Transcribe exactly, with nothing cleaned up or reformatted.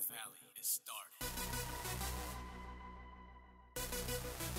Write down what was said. Valley is started.